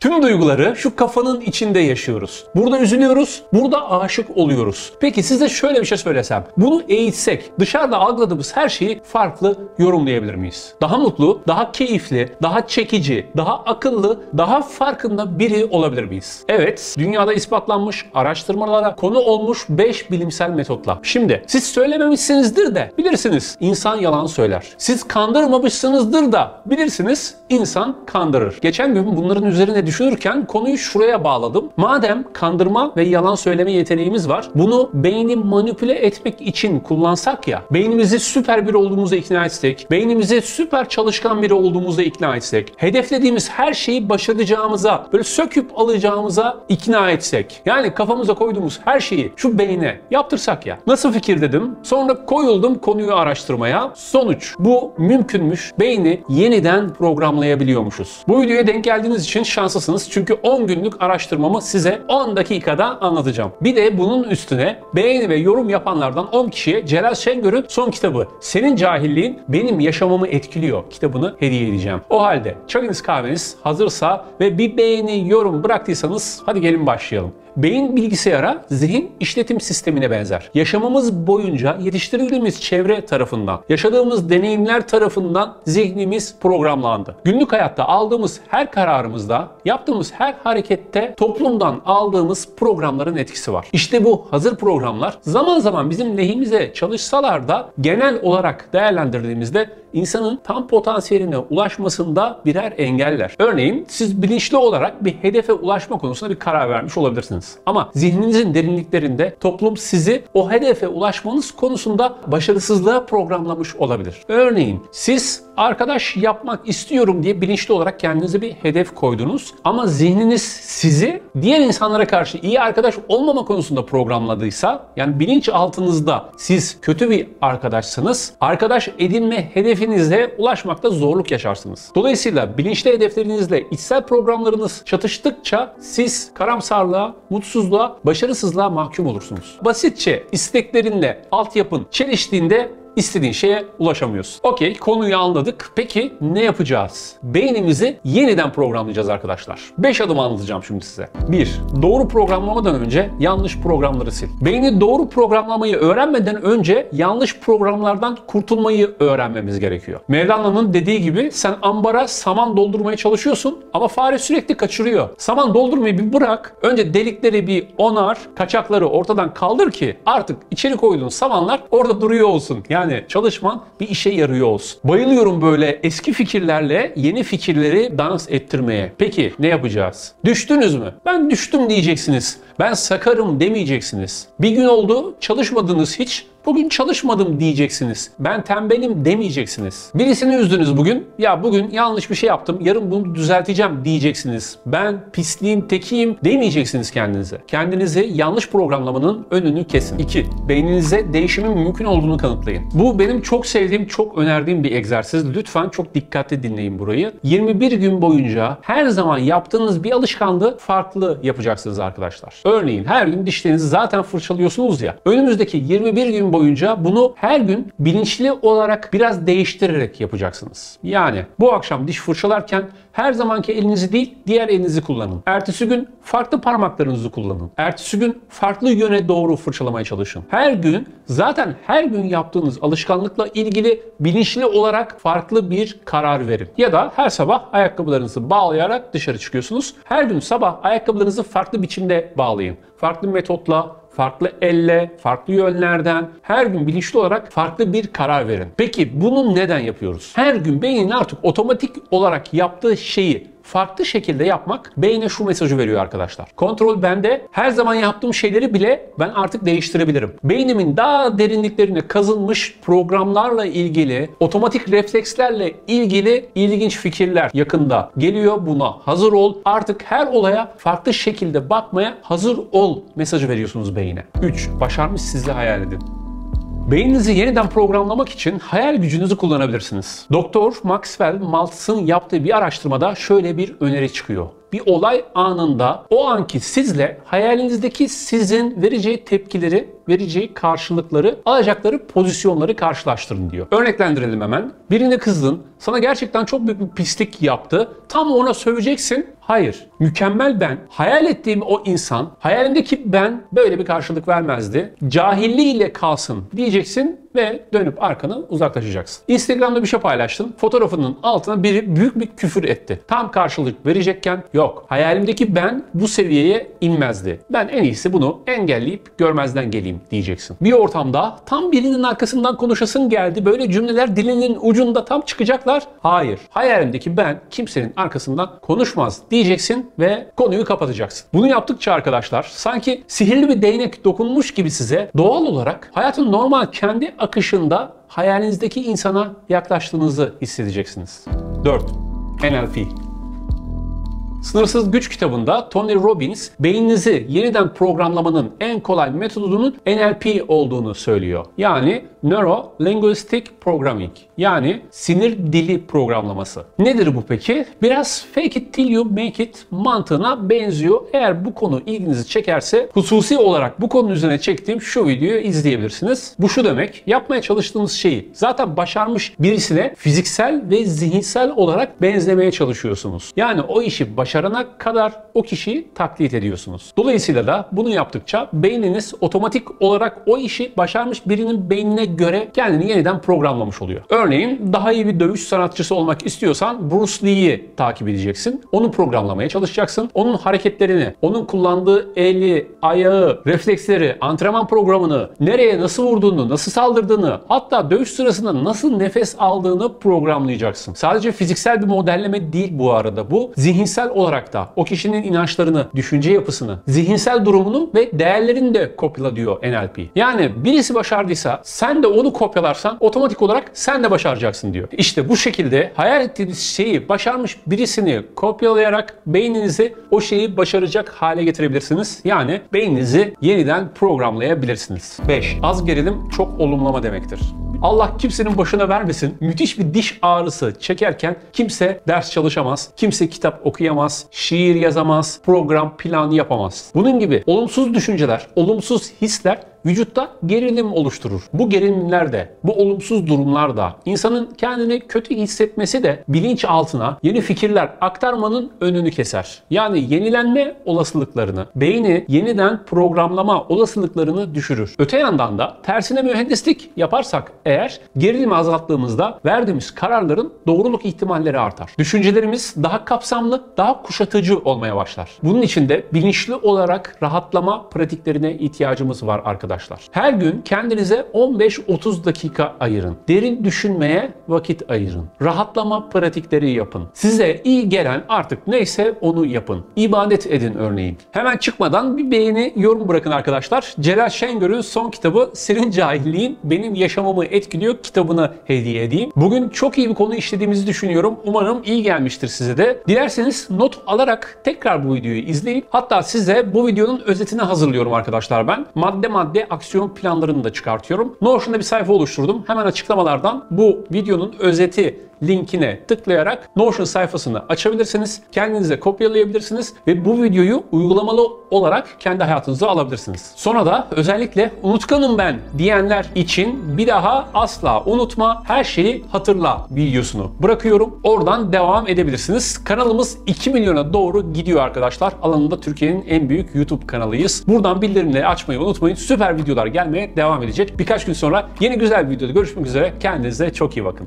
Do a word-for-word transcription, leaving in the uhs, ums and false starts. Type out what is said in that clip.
Tüm duyguları şu kafanın içinde yaşıyoruz. Burada üzülüyoruz, burada aşık oluyoruz. Peki size şöyle bir şey söylesem, bunu eğitsek dışarıda algıladığımız her şeyi farklı yorumlayabilir miyiz? Daha mutlu, daha keyifli, daha çekici, daha akıllı, daha farkında biri olabilir miyiz? Evet, dünyada ispatlanmış, araştırmalara konu olmuş beş bilimsel metotla. Şimdi siz söylememişsinizdir de bilirsiniz, insan yalan söyler. Siz kandırmamışsınızdır da bilirsiniz, insan kandırır. Geçen gün bunların üzerine düşünürken konuyu şuraya bağladım. Madem kandırma ve yalan söyleme yeteneğimiz var, bunu beyni manipüle etmek için kullansak ya, beynimizi süper biri olduğumuza ikna etsek, beynimizi süper çalışkan biri olduğumuza ikna etsek, hedeflediğimiz her şeyi başaracağımıza, böyle söküp alacağımıza ikna etsek, yani kafamıza koyduğumuz her şeyi şu beyne yaptırsak ya, nasıl fikir dedim, sonra koyuldum konuyu araştırmaya, sonuç bu mümkünmüş, beyni yeniden programlayabiliyormuşuz. Bu videoya denk geldiğiniz için şanslı. Çünkü on günlük araştırmamı size on dakikada anlatacağım. Bir de bunun üstüne beğeni ve yorum yapanlardan on kişiye Celal Şengör'ün son kitabı "Senin Cahilliğin Benim Yaşamamı Etkiliyor" kitabını hediye edeceğim. O halde çayınız kahveniz hazırsa ve bir beğeni yorum bıraktıysanız hadi gelin başlayalım. Beyin bilgisayara, zihin işletim sistemine benzer. Yaşamımız boyunca yetiştirildiğimiz çevre tarafından, yaşadığımız deneyimler tarafından zihnimiz programlandı. Günlük hayatta aldığımız her kararımızda, yaptığımız her harekette toplumdan aldığımız programların etkisi var. İşte bu hazır programlar zaman zaman bizim lehimize çalışsalar da genel olarak değerlendirdiğimizde insanın tam potansiyeline ulaşmasında birer engeller. Örneğin siz bilinçli olarak bir hedefe ulaşma konusunda bir karar vermiş olabilirsiniz. Ama zihninizin derinliklerinde toplum sizi o hedefe ulaşmanız konusunda başarısızlığa programlamış olabilir. Örneğin siz arkadaş yapmak istiyorum diye bilinçli olarak kendinize bir hedef koydunuz ama zihniniz sizi diğer insanlara karşı iyi arkadaş olmama konusunda programladıysa, yani bilinç altınızda siz kötü bir arkadaşsınız, arkadaş edinme hedefinize ulaşmakta zorluk yaşarsınız. Dolayısıyla bilinçli hedeflerinizle içsel programlarınız çatıştıkça siz karamsarlığa, mutsuzluğa, başarısızlığa mahkum olursunuz. Basitçe isteklerinle altyapın çeliştiğinde İstediğin şeye ulaşamıyorsun. Okey, konuyu anladık. Peki ne yapacağız? Beynimizi yeniden programlayacağız arkadaşlar. beş adım anlatacağım şimdi size. bir Doğru programlamadan önce yanlış programları sil. Beyni doğru programlamayı öğrenmeden önce yanlış programlardan kurtulmayı öğrenmemiz gerekiyor. Mevlana'nın dediği gibi sen ambara saman doldurmaya çalışıyorsun ama fare sürekli kaçırıyor. Saman doldurmayı bir bırak. Önce delikleri bir onar, kaçakları ortadan kaldır ki artık içeri koyduğun samanlar orada duruyor olsun. Yani Yani çalışman bir işe yarıyor olsun. Bayılıyorum böyle eski fikirlerle yeni fikirleri dans ettirmeye. Peki ne yapacağız? Düştünüz mü? Ben düştüm diyeceksiniz. Ben sakarım demeyeceksiniz. Bir gün oldu çalışmadınız hiç. Bugün çalışmadım diyeceksiniz. Ben tembelim demeyeceksiniz. Birisini üzdünüz bugün. Ya bugün yanlış bir şey yaptım. Yarın bunu düzelteceğim diyeceksiniz. Ben pisliğin tekiyim demeyeceksiniz kendinize. Kendinizi yanlış programlamanın önünü kesin. iki Beyninize değişimin mümkün olduğunu kanıtlayın. Bu benim çok sevdiğim, çok önerdiğim bir egzersiz. Lütfen çok dikkatli dinleyin burayı. yirmi bir gün boyunca her zaman yaptığınız bir alışkanlığı farklı yapacaksınız arkadaşlar. Örneğin her gün dişlerinizi zaten fırçalıyorsunuz ya. Önümüzdeki yirmi bir gün boyunca bunu her gün bilinçli olarak biraz değiştirerek yapacaksınız. Yani bu akşam diş fırçalarken her zamanki elinizi değil diğer elinizi kullanın. Ertesi gün farklı parmaklarınızı kullanın. Ertesi gün farklı yöne doğru fırçalamaya çalışın. Her gün zaten her gün yaptığınız alışkanlıkla ilgili bilinçli olarak farklı bir karar verin. Ya da her sabah ayakkabılarınızı bağlayarak dışarı çıkıyorsunuz. Her gün sabah ayakkabılarınızı farklı biçimde bağlayın. Farklı metotla, farklı elle, farklı yönlerden her gün bilinçli olarak farklı bir karar verin. Peki bunu neden yapıyoruz? Her gün beynin artık otomatik olarak yaptığı şeyi farklı şekilde yapmak beyne şu mesajı veriyor arkadaşlar. Kontrol bende. Her zaman yaptığım şeyleri bile ben artık değiştirebilirim. Beynimin daha derinliklerine kazınmış programlarla ilgili, otomatik reflekslerle ilgili ilginç fikirler yakında geliyor. Buna hazır ol. Artık her olaya farklı şekilde bakmaya hazır ol mesajı veriyorsunuz beyine. üç Başarmışsınızı hayal edin. Beyninizi yeniden programlamak için hayal gücünüzü kullanabilirsiniz. Doktor Maxwell Maltz'ın yaptığı bir araştırmada şöyle bir öneri çıkıyor. Bir olay anında o anki sizle hayalinizdeki sizin vereceği tepkileri vereceği karşılıkları, alacakları pozisyonları karşılaştırın diyor. Örneklendirelim hemen. Birine kızdın, sana gerçekten çok büyük bir pislik yaptı. Tam ona söveceksin. Hayır. Mükemmel ben, hayal ettiğim o insan, hayalimdeki ben böyle bir karşılık vermezdi. Cahilliğiyle kalsın diyeceksin ve dönüp arkanı uzaklaşacaksın. Instagram'da bir şey paylaştın. Fotoğrafının altına biri büyük bir küfür etti. Tam karşılık verecekken yok. Hayalimdeki ben bu seviyeye inmezdi. Ben en iyisi bunu engelleyip görmezden geleyim diyeceksin. Bir ortamda tam birinin arkasından konuşasın geldi. Böyle cümleler dilinin ucunda tam çıkacaklar. Hayır. Hayalimdeki ben kimsenin arkasından konuşmaz diyeceksin ve konuyu kapatacaksın. Bunu yaptıkça arkadaşlar sanki sihirli bir değnek dokunmuş gibi size doğal olarak hayatın normal kendi akışında hayalinizdeki insana yaklaştığınızı hissedeceksiniz. dört. N L P. Sınırsız Güç kitabında Tony Robbins beyninizi yeniden programlamanın en kolay metodunun N L P olduğunu söylüyor. Yani Neuro Linguistic Programming, yani sinir dili programlaması. Nedir bu peki? Biraz fake it till you make it mantığına benziyor. Eğer bu konu ilginizi çekerse hususi olarak bu konunun üzerine çektiğim şu videoyu izleyebilirsiniz. Bu şu demek: yapmaya çalıştığınız şeyi zaten başarmış birisine fiziksel ve zihinsel olarak benzemeye çalışıyorsunuz. Yani o işi başarana kadar o kişiyi taklit ediyorsunuz. Dolayısıyla da bunu yaptıkça beyniniz otomatik olarak o işi başarmış birinin beynine göre kendini yeniden programlamış oluyor. Örneğin daha iyi bir dövüş sanatçısı olmak istiyorsan Bruce Lee'yi takip edeceksin. Onu programlamaya çalışacaksın. Onun hareketlerini, onun kullandığı eli, ayağı, refleksleri, antrenman programını, nereye nasıl vurduğunu, nasıl saldırdığını, hatta dövüş sırasında nasıl nefes aldığını programlayacaksın. Sadece fiziksel bir modelleme değil bu arada bu. Zihinsel olarak da o kişinin inançlarını, düşünce yapısını, zihinsel durumunu ve değerlerini de kopyala diyor N L P. Yani birisi başardıysa sen de onu kopyalarsan otomatik olarak sen de başaracaksın diyor. İşte bu şekilde hayal ettiğiniz şeyi başarmış birisini kopyalayarak beyninizi o şeyi başaracak hale getirebilirsiniz. Yani beyninizi yeniden programlayabilirsiniz. beş. Az gerilim çok olumlama demektir. Allah kimsenin başına vermesin. Müthiş bir diş ağrısı çekerken kimse ders çalışamaz, kimse kitap okuyamaz, şiir yazamaz, program planı yapamaz. Bunun gibi olumsuz düşünceler, olumsuz hisler vücutta gerilim oluşturur. Bu gerilimler de, bu olumsuz durumlar da, insanın kendini kötü hissetmesi de bilinçaltına yeni fikirler aktarmanın önünü keser. Yani yenilenme olasılıklarını, beyni yeniden programlama olasılıklarını düşürür. Öte yandan da tersine mühendislik yaparsak eğer, gerilimi azalttığımızda verdiğimiz kararların doğruluk ihtimalleri artar. Düşüncelerimiz daha kapsamlı, daha kuşatıcı olmaya başlar. Bunun için de bilinçli olarak rahatlama pratiklerine ihtiyacımız var arkadaşlar. Her gün kendinize on beş otuz dakika ayırın. Derin düşünmeye vakit ayırın. Rahatlama pratikleri yapın. Size iyi gelen artık neyse onu yapın. İbadet edin örneğin. Hemen çıkmadan bir beğeni, yorum bırakın arkadaşlar. Celal Şengör'ün son kitabı Senin Cahilliğin Benim Yaşamamı Etkiliyor kitabını hediye edeyim. Bugün çok iyi bir konu işlediğimizi düşünüyorum. Umarım iyi gelmiştir size de. Dilerseniz not alarak tekrar bu videoyu izleyip hatta size bu videonun özetini hazırlıyorum arkadaşlar ben. Madde madde aksiyon planlarını da çıkartıyorum. Notion'da bir sayfa oluşturdum. Hemen açıklamalardan bu videonun özeti linkine tıklayarak Notion sayfasını açabilirsiniz. Kendinize kopyalayabilirsiniz ve bu videoyu uygulamalı olarak kendi hayatınıza alabilirsiniz. Sonra da özellikle unutkanım ben diyenler için bir daha asla unutma, her şeyi hatırla videosunu bırakıyorum. Oradan devam edebilirsiniz. Kanalımız iki milyona doğru gidiyor arkadaşlar. Alanında Türkiye'nin en büyük YouTube kanalıyız. Buradan bildirimleri açmayı unutmayın. Süper videolar gelmeye devam edecek. Birkaç gün sonra yeni güzel bir videoda görüşmek üzere. Kendinize çok iyi bakın.